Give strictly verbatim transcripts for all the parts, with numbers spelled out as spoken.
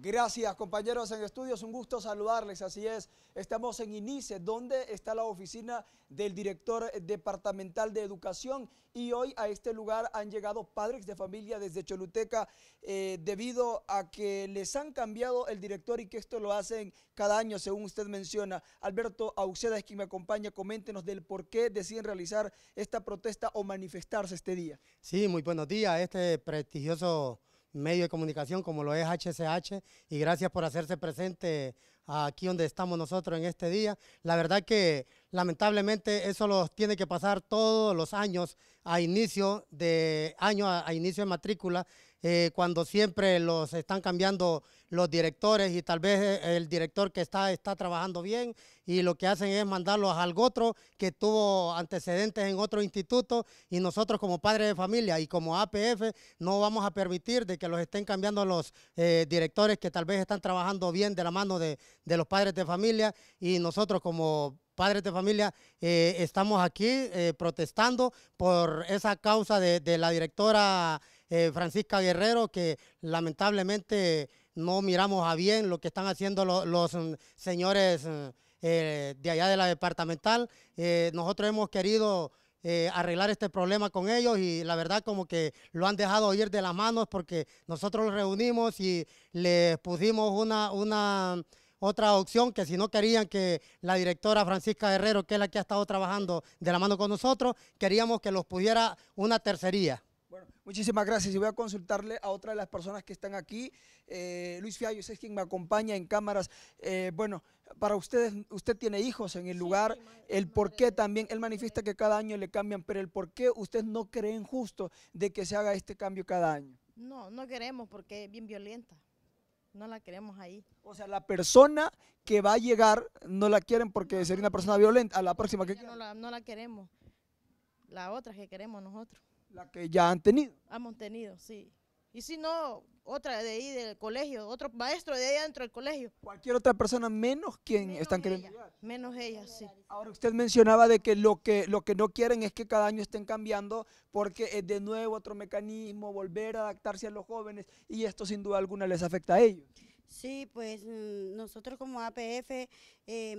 Gracias, compañeros en estudios, un gusto saludarles, así es, estamos en INICE, donde está la oficina del director departamental de educación, y hoy a este lugar han llegado padres de familia desde Choluteca eh, debido a que les han cambiado el director y que esto lo hacen cada año, según usted menciona. Alberto Auceda es quien me acompaña, coméntenos del por qué deciden realizar esta protesta o manifestarse este día. Sí, muy buenos días, este prestigioso medio de comunicación como lo es H C H, y gracias por hacerse presente aquí donde estamos nosotros en este día. La verdad que lamentablemente eso los tiene que pasar todos los años a inicio de año, a, a inicio de matrícula, eh, cuando siempre los están cambiando los directores, y tal vez el director que está, está trabajando bien, y lo que hacen es mandarlos al otro que tuvo antecedentes en otro instituto, y nosotros como padres de familia y como A P F no vamos a permitir de que los estén cambiando los eh, directores que tal vez están trabajando bien de la mano de, de los padres de familia, y nosotros como padres de familia eh, estamos aquí eh, protestando por esa causa de, de la directora eh, Francisca Guerrero, que lamentablemente no miramos a bien lo que están haciendo lo, los um, señores eh, de allá de la departamental. Eh, nosotros hemos querido Eh, arreglar este problema con ellos, y la verdad como que lo han dejado ir de las manos, porque nosotros los reunimos y les pusimos una, una otra opción, que si no querían que la directora Francisca Guerrero, que es la que ha estado trabajando de la mano con nosotros, queríamos que los pudiera una tercería. Bueno, muchísimas gracias, y voy a consultarle a otra de las personas que están aquí. Eh, Luis Fiallos es quien me acompaña en cámaras. Eh, bueno, para ustedes, usted tiene hijos en el lugar, el por qué también, él manifiesta que cada año le cambian, pero el por qué ustedes no creen justo de que se haga este cambio cada año. No, no queremos, porque es bien violenta, no la queremos ahí. O sea, la persona que va a llegar no la quieren porque sería una persona violenta, a la próxima que... No la, no la queremos, la otra que queremos nosotros. La que ya han tenido. Hemos tenido, sí. Y si no, otra de ahí del colegio, otro maestro de ahí dentro del colegio. Cualquier otra persona menos quien menos están queriendo. Ella, menos ella, sí. Ahora usted mencionaba de que lo que lo que no quieren es que cada año estén cambiando, porque es de nuevo otro mecanismo, volver a adaptarse a los jóvenes, y esto sin duda alguna les afecta a ellos. Sí, pues nosotros como A P F eh,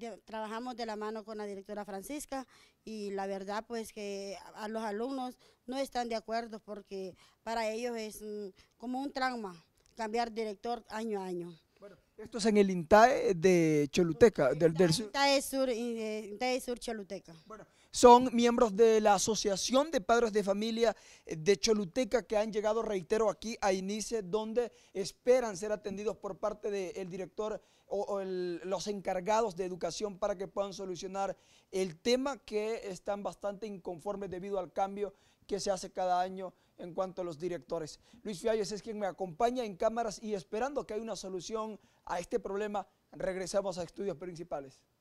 De, trabajamos de la mano con la directora Francisca, y la verdad pues que a, a los alumnos no están de acuerdo, porque para ellos es mm, como un trauma cambiar director año a año. Bueno, esto es en el INTAE de Choluteca, del, del sur. INTAE Sur, INTAE Sur Choluteca. Bueno, son miembros de la Asociación de Padres de Familia de Choluteca que han llegado, reitero, aquí a INICE, donde esperan ser atendidos por parte del director o, o el, los encargados de educación, para que puedan solucionar el tema, que están bastante inconformes debido al cambio que se hace cada año en cuanto a los directores. Luis Fiallos es quien me acompaña en cámaras, y esperando que haya una solución a este problema, regresamos a estudios principales.